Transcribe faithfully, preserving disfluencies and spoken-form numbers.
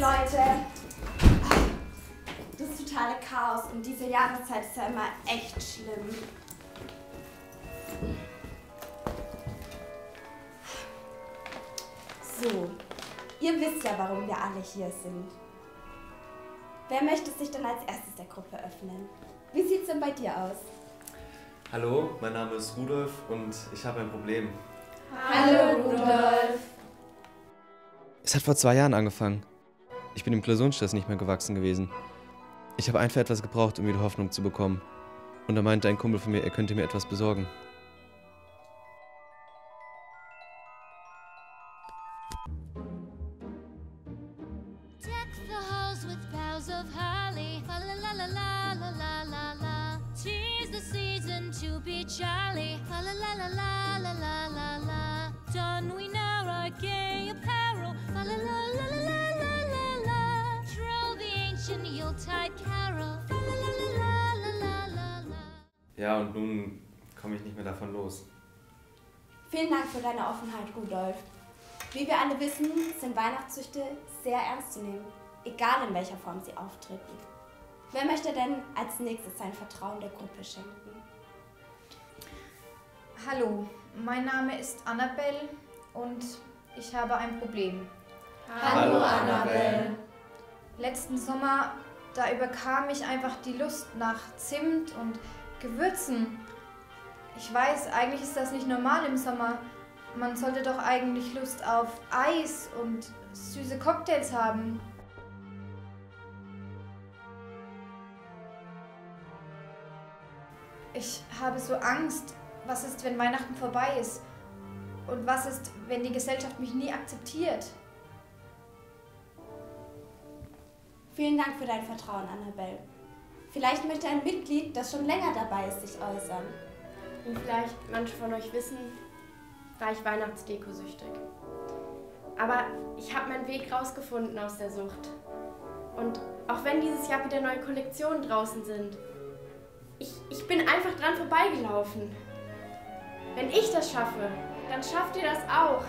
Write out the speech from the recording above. Leute, das totale Chaos und diese Jahreszeit ist ja immer echt schlimm. So, ihr wisst ja, warum wir alle hier sind. Wer möchte sich denn als erstes der Gruppe öffnen? Wie sieht's denn bei dir aus? Hallo, mein Name ist Rudolf und ich habe ein Problem. Hallo Rudolf! Es hat vor zwei Jahren angefangen. Ich bin im Klausurenstress nicht mehr gewachsen gewesen. Ich habe einfach etwas gebraucht, um wieder Hoffnung zu bekommen. Und da meinte ein Kumpel von mir, er könnte mir etwas besorgen. Ja, und nun komme ich nicht mehr davon los. Vielen Dank für deine Offenheit, Rudolf. Wie wir alle wissen, sind Weihnachtszüchte sehr ernst zu nehmen, egal in welcher Form sie auftreten. Wer möchte denn als nächstes sein Vertrauen der Gruppe schenken? Hallo, mein Name ist Annabelle und ich habe ein Problem. Hallo, Hallo Annabelle. Letzten Sommer, da überkam mich einfach die Lust nach Zimt und Gewürzen. Ich weiß, eigentlich ist das nicht normal im Sommer. Man sollte doch eigentlich Lust auf Eis und süße Cocktails haben. Ich habe so Angst, was ist, wenn Weihnachten vorbei ist? Und was ist, wenn die Gesellschaft mich nie akzeptiert? Vielen Dank für dein Vertrauen, Annabelle. Vielleicht möchte ein Mitglied, das schon länger dabei ist, sich äußern. Und vielleicht manche von euch wissen, war ich Weihnachtsdeko-süchtig. Aber ich habe meinen Weg rausgefunden aus der Sucht. Und auch wenn dieses Jahr wieder neue Kollektionen draußen sind, ich, ich bin einfach dran vorbeigelaufen. Wenn ich das schaffe, dann schafft ihr das auch.